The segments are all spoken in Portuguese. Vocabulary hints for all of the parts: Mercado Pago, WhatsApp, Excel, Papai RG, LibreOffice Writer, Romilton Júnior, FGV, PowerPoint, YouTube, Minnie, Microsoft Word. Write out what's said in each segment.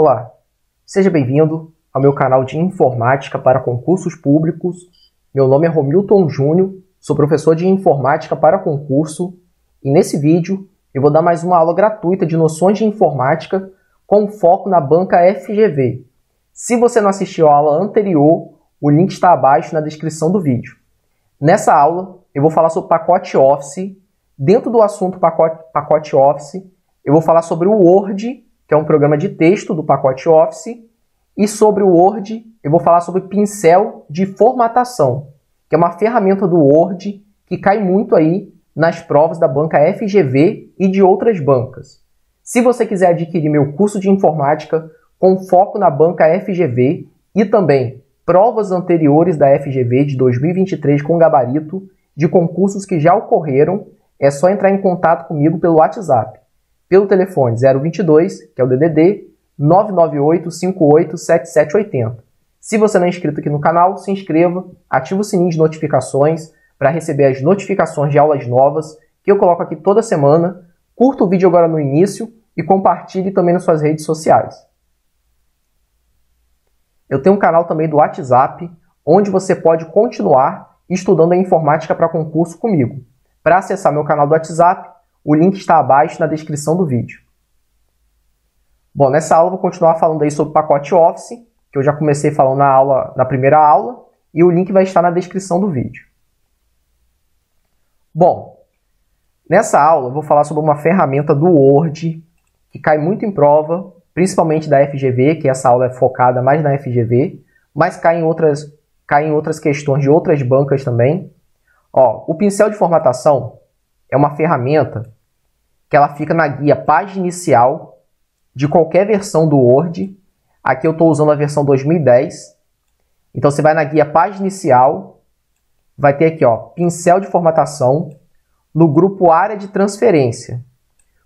Olá, seja bem-vindo ao meu canal de Informática para Concursos Públicos. Meu nome é Romilton Júnior, sou professor de Informática para Concurso e nesse vídeo eu vou dar mais uma aula gratuita de noções de informática com foco na banca FGV. Se você não assistiu a aula anterior, o link está abaixo na descrição do vídeo. Nessa aula eu vou falar sobre pacote Office. Dentro do assunto pacote Office, eu vou falar sobre o Word, que é um programa de texto do pacote Office, e sobre o Word eu vou falar sobre pincel de formatação, que é uma ferramenta do Word que cai muito aí nas provas da banca FGV e de outras bancas. Se você quiser adquirir meu curso de informática com foco na banca FGV e também provas anteriores da FGV de 2023 com gabarito de concursos que já ocorreram, é só entrar em contato comigo pelo WhatsApp, pelo telefone 022, que é o DDD, 998587780. Se você não é inscrito aqui no canal, se inscreva, ativa o sininho de notificações para receber as notificações de aulas novas que eu coloco aqui toda semana. Curta o vídeo agora no início e compartilhe também nas suas redes sociais. Eu tenho um canal também do WhatsApp, onde você pode continuar estudando a informática para concurso comigo. Para acessar meu canal do WhatsApp, o link está abaixo na descrição do vídeo. Bom, nessa aula eu vou continuar falando aí sobre o pacote Office, que eu já comecei falando na primeira aula, e o link vai estar na descrição do vídeo. Bom, nessa aula eu vou falar sobre uma ferramenta do Word, que cai muito em prova, principalmente da FGV, que essa aula é focada mais na FGV, mas cai em outras questões de outras bancas também. Ó, o pincel de formatação é uma ferramenta que ela fica na guia página inicial de qualquer versão do Word. Aqui eu estou usando a versão 2010. Então você vai na guia página inicial, vai ter aqui, ó, pincel de formatação, no grupo área de transferência.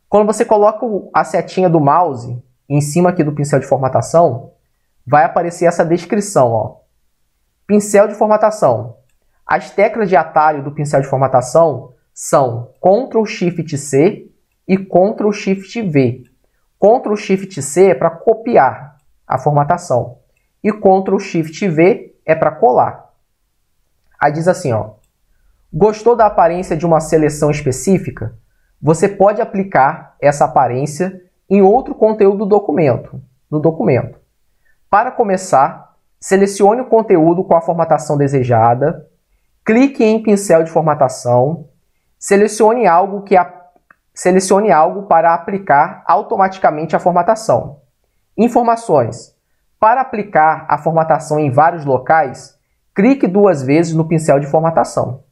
Quando você coloca a setinha do mouse em cima aqui do pincel de formatação, vai aparecer essa descrição, ó. Pincel de formatação. As teclas de atalho do pincel de formatação são Ctrl+Shift+C e Ctrl+Shift+V. Ctrl+Shift+C é para copiar a formatação e Ctrl+Shift+V é para colar. Aí diz assim, ó: gostou da aparência de uma seleção específica? Você pode aplicar essa aparência em outro conteúdo do documento. Para começar, selecione o conteúdo com a formatação desejada. Clique em pincel de formatação, selecione algo para aplicar automaticamente a formatação. Informações. Para aplicar a formatação em vários locais, clique duas vezes no pincel de formatação.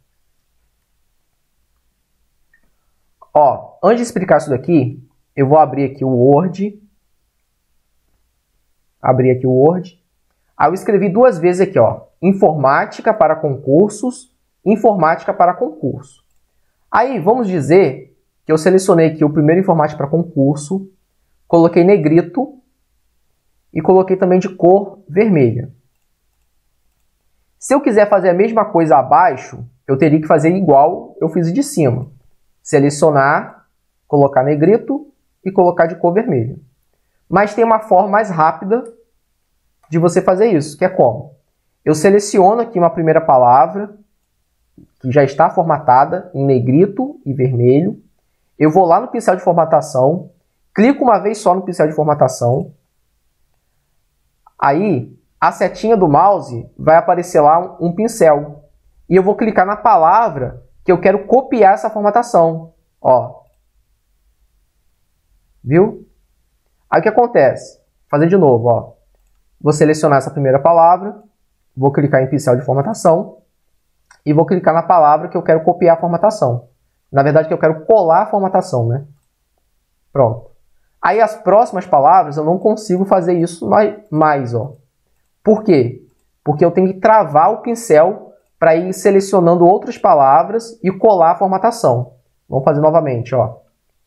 Ó, antes de explicar isso daqui, eu vou abrir aqui o Word. Aí eu escrevi duas vezes aqui, ó, informática para concursos, informática para concurso. Aí vamos dizer que eu selecionei aqui o primeiro informática para concurso, coloquei negrito e coloquei também de cor vermelha. Se eu quiser fazer a mesma coisa abaixo, eu teria que fazer igual eu fiz de cima. Selecionar, colocar negrito e colocar de cor vermelha. Mas tem uma forma mais rápida de você fazer isso, que é como? Eu seleciono aqui uma primeira palavra, que já está formatada, em negrito e vermelho. Eu vou lá no pincel de formatação, clico uma vez só no pincel de formatação. Aí, a setinha do mouse vai aparecer lá um pincel. E eu vou clicar na palavra que eu quero copiar essa formatação. Ó. Viu? Aí o que acontece? Vou fazer de novo, ó. Vou selecionar essa primeira palavra, vou clicar em pincel de formatação e vou clicar na palavra que eu quero copiar a formatação. Na verdade, que eu quero colar a formatação, né? Pronto. Aí as próximas palavras eu não consigo fazer isso mais, ó. Por quê? Porque eu tenho que travar o pincel para ir selecionando outras palavras e colar a formatação. Vamos fazer novamente, ó.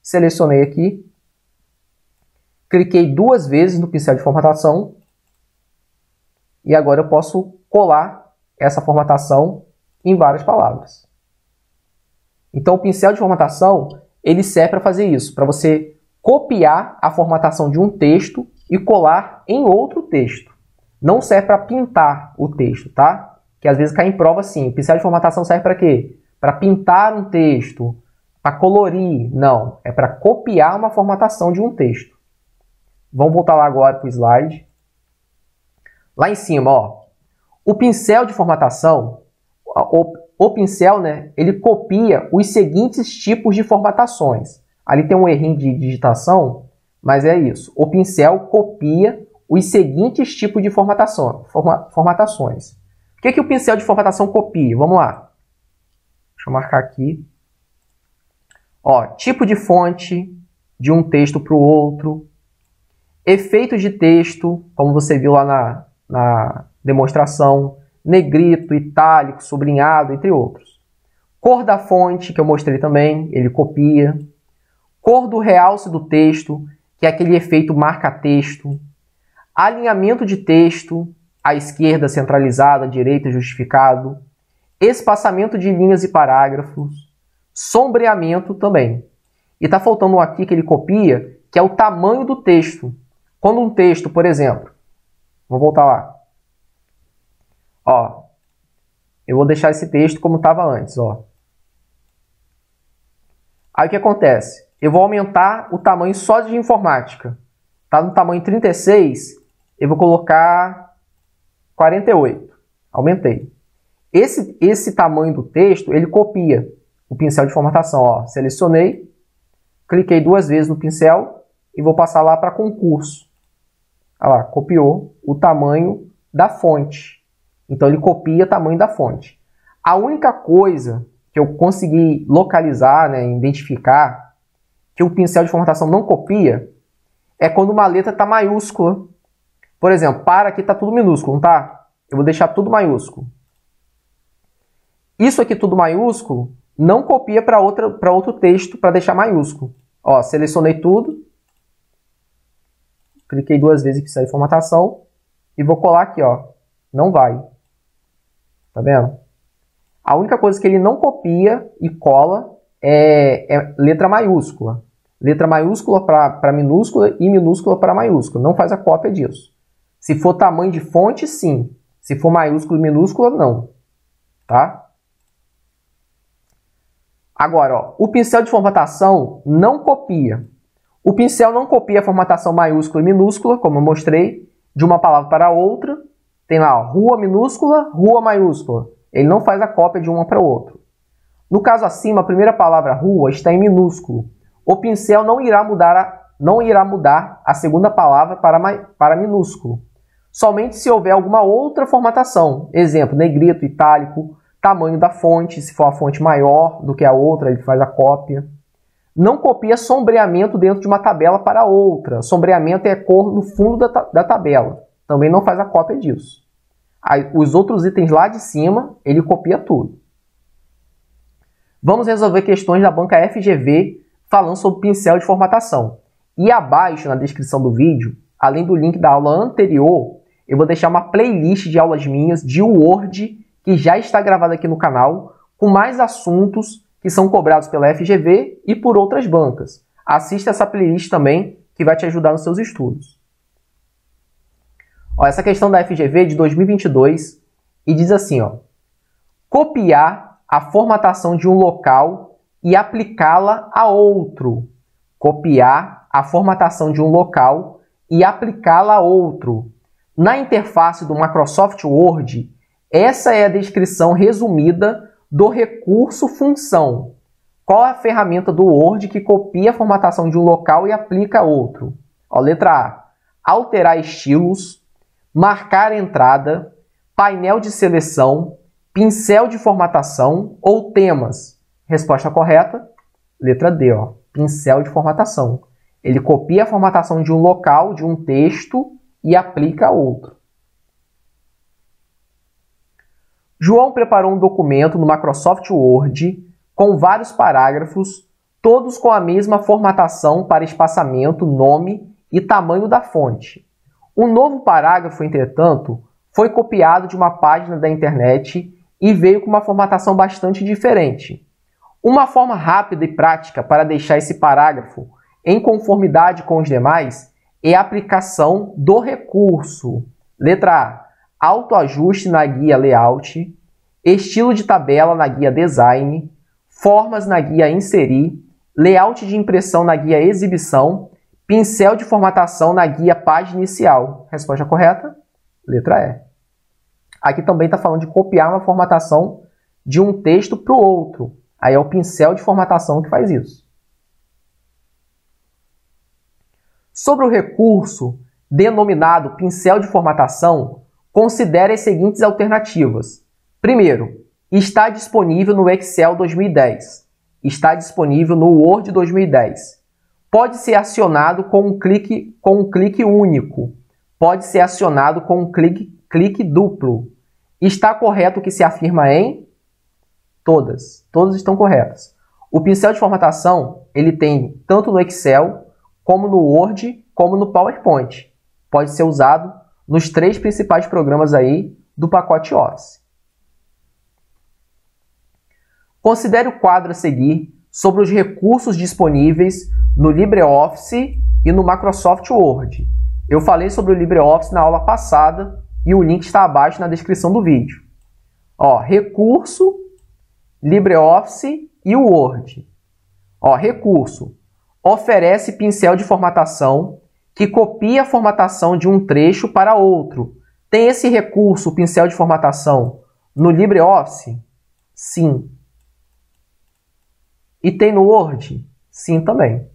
Selecionei aqui, cliquei duas vezes no pincel de formatação. E agora eu posso colar essa formatação em várias palavras. Então o pincel de formatação, ele serve para fazer isso, para você copiar a formatação de um texto e colar em outro texto. Não serve para pintar o texto, tá? Que às vezes cai em prova assim. Pincel de formatação serve para quê? Para pintar um texto, para colorir. Não, é para copiar uma formatação de um texto. Vamos voltar lá agora para o slide. Lá em cima, ó. O pincel de formatação, o pincel, né, ele copia os seguintes tipos de formatações. Ali tem um errinho de digitação, mas é isso. O pincel copia os seguintes tipos de formatações. O que é que o pincel de formatação copia? Vamos lá. Deixa eu marcar aqui. Ó, tipo de fonte de um texto para o outro. Efeitos de texto, como você viu lá na demonstração, negrito, itálico, sublinhado, entre outros. Cor da fonte, que eu mostrei também, ele copia. Cor do realce do texto, que é aquele efeito marca-texto. Alinhamento de texto, à esquerda centralizado, à direita justificado. Espaçamento de linhas e parágrafos. Sombreamento também. E está faltando um aqui que ele copia, que é o tamanho do texto. Quando um texto, por exemplo, vou voltar lá. Ó, eu vou deixar esse texto como estava antes, ó. Aí o que acontece? Eu vou aumentar o tamanho só de informática. Tá no tamanho 36, eu vou colocar 48. Aumentei. Esse tamanho do texto, ele copia o pincel de formatação, ó. Selecionei, cliquei duas vezes no pincel e vou passar lá para concurso. Olha lá, copiou o tamanho da fonte. Então, ele copia o tamanho da fonte. A única coisa que eu consegui localizar, né, identificar, que o pincel de formatação não copia, é quando uma letra está maiúscula. Por exemplo, para aqui está tudo minúsculo, não tá? Eu vou deixar tudo maiúsculo. Isso aqui tudo maiúsculo não copia para outro texto para deixar maiúsculo. Ó, selecionei tudo, cliquei duas vezes em pincel de formatação e vou colar aqui, ó. Não vai. Tá vendo? A única coisa que ele não copia e cola é letra maiúscula. Letra maiúscula para minúscula e minúscula para maiúscula. Não faz a cópia disso. Se for tamanho de fonte, sim. Se for maiúscula e minúscula, não. Tá? Agora, ó, o pincel de formatação não copia. O pincel não copia a formatação maiúscula e minúscula, como eu mostrei, de uma palavra para outra. Tem lá, ó, rua minúscula, rua maiúscula. Ele não faz a cópia de uma para o outro. No caso acima, a primeira palavra rua está em minúsculo. O pincel não irá mudar a segunda palavra para minúsculo. Somente se houver alguma outra formatação. Exemplo, negrito, itálico, tamanho da fonte. Se for a fonte maior do que a outra, ele faz a cópia. Não copia sombreamento dentro de uma tabela para outra. Sombreamento é a cor no fundo da tabela. Também não faz a cópia disso. Aí, os outros itens lá de cima, ele copia tudo. Vamos resolver questões da banca FGV falando sobre pincel de formatação. E abaixo, na descrição do vídeo, além do link da aula anterior, eu vou deixar uma playlist de aulas minhas de Word, que já está gravada aqui no canal, com mais assuntos que são cobrados pela FGV e por outras bancas. Assista essa playlist também, que vai te ajudar nos seus estudos. Ó, essa questão da FGV de 2022 e diz assim, ó, copiar a formatação de um local e aplicá-la a outro. Copiar a formatação de um local e aplicá-la a outro. Na interface do Microsoft Word, essa é a descrição resumida do recurso função. Qual é a ferramenta do Word que copia a formatação de um local e aplica a outro? Ó, letra A, alterar estilos. Marcar entrada, painel de seleção, pincel de formatação ou temas. Resposta correta, letra D, ó, pincel de formatação. Ele copia a formatação de um local, de um texto e aplica a outro. João preparou um documento no Microsoft Word com vários parágrafos, todos com a mesma formatação para espaçamento, nome e tamanho da fonte. Um novo parágrafo, entretanto, foi copiado de uma página da internet e veio com uma formatação bastante diferente. Uma forma rápida e prática para deixar esse parágrafo em conformidade com os demais e aplicação do recurso. Letra A, autoajuste na guia layout, estilo de tabela na guia design, formas na guia inserir, layout de impressão na guia exibição, pincel de formatação na guia página inicial. Resposta correta? Letra E. Aqui também está falando de copiar uma formatação de um texto para o outro. Aí é o pincel de formatação que faz isso. Sobre o recurso denominado pincel de formatação, considere as seguintes alternativas. Primeiro, está disponível no Excel 2010. Está disponível no Word 2010. Pode ser acionado com um clique único. Pode ser acionado com um clique duplo. Está correto o que se afirma em? Todas. Todas estão corretas. O pincel de formatação, ele tem tanto no Excel, como no Word, como no PowerPoint. Pode ser usado nos três principais programas aí do pacote Office. Considere o quadro a seguir sobre os recursos disponíveis no LibreOffice e no Microsoft Word. Eu falei sobre o LibreOffice na aula passada, e o link está abaixo na descrição do vídeo. Ó, recurso, LibreOffice e o Word. Ó, recurso. Oferece pincel de formatação que copia a formatação de um trecho para outro. Tem esse recurso, pincel de formatação, no LibreOffice? Sim. E tem no Word? Sim também.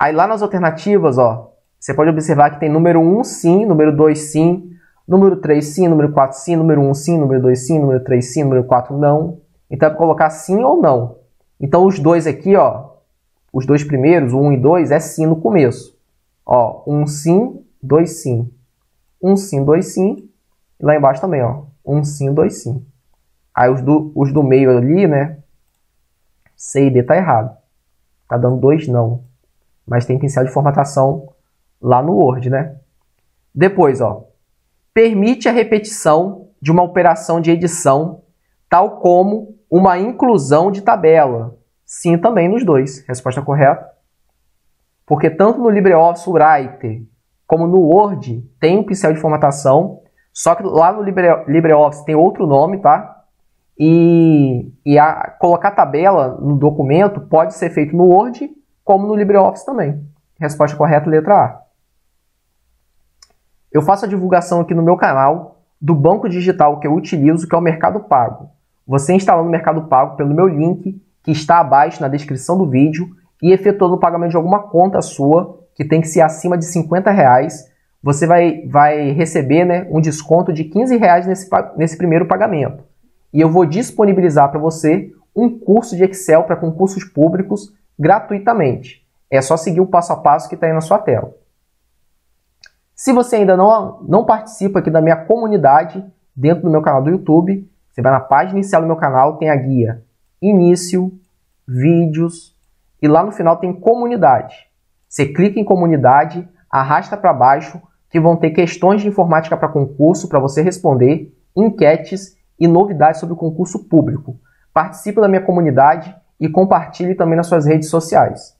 Aí lá nas alternativas, ó, você pode observar que tem número 1 sim, número 2 sim, número 3 sim, número 4 sim, número 1 sim, número 2 sim, número 3 sim, número 4 não. Então é para colocar sim ou não. Então os dois aqui, ó, os dois primeiros, o 1 e 2, é sim no começo. Ó, 1 sim, 2 sim. 1 sim, 2 sim. E lá embaixo também, ó, 1 sim, 2 sim. Aí os do meio ali, né, C e D tá errado. Tá dando 2 não. Mas tem pincel de formatação lá no Word, né? Depois, ó, permite a repetição de uma operação de edição, tal como uma inclusão de tabela. Sim, também nos dois. Resposta correta. Porque tanto no LibreOffice Writer como no Word tem um pincel de formatação, só que lá no LibreOffice tem outro nome, tá? E colocar tabela no documento pode ser feito no Word como no LibreOffice também. Resposta correta, letra A. Eu faço a divulgação aqui no meu canal do banco digital que eu utilizo, que é o Mercado Pago. Você instalando o Mercado Pago pelo meu link, que está abaixo na descrição do vídeo, e efetuando o pagamento de alguma conta sua, que tem que ser acima de R$50, você vai receber, né, um desconto de R$15 nesse primeiro pagamento. E eu vou disponibilizar para você um curso de Excel para concursos públicos gratuitamente. É só seguir o passo a passo que está aí na sua tela. Se você ainda não participa aqui da minha comunidade, dentro do meu canal do YouTube, você vai na página inicial do meu canal, tem a guia Início, Vídeos, e lá no final tem Comunidade. Você clica em Comunidade, arrasta para baixo, que vão ter questões de informática para concurso, para você responder, enquetes e novidades sobre o concurso público. Participe da minha comunidade e compartilhe também nas suas redes sociais.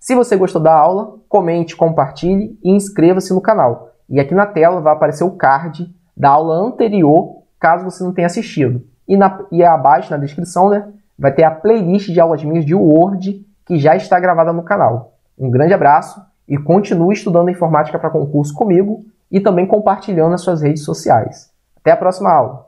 Se você gostou da aula, comente, compartilhe e inscreva-se no canal. E aqui na tela vai aparecer o card da aula anterior, caso você não tenha assistido. E abaixo, na descrição, né, vai ter a playlist de aulas minhas de Word, que já está gravada no canal. Um grande abraço e continue estudando informática para concurso comigo e também compartilhando nas suas redes sociais. Até a próxima aula!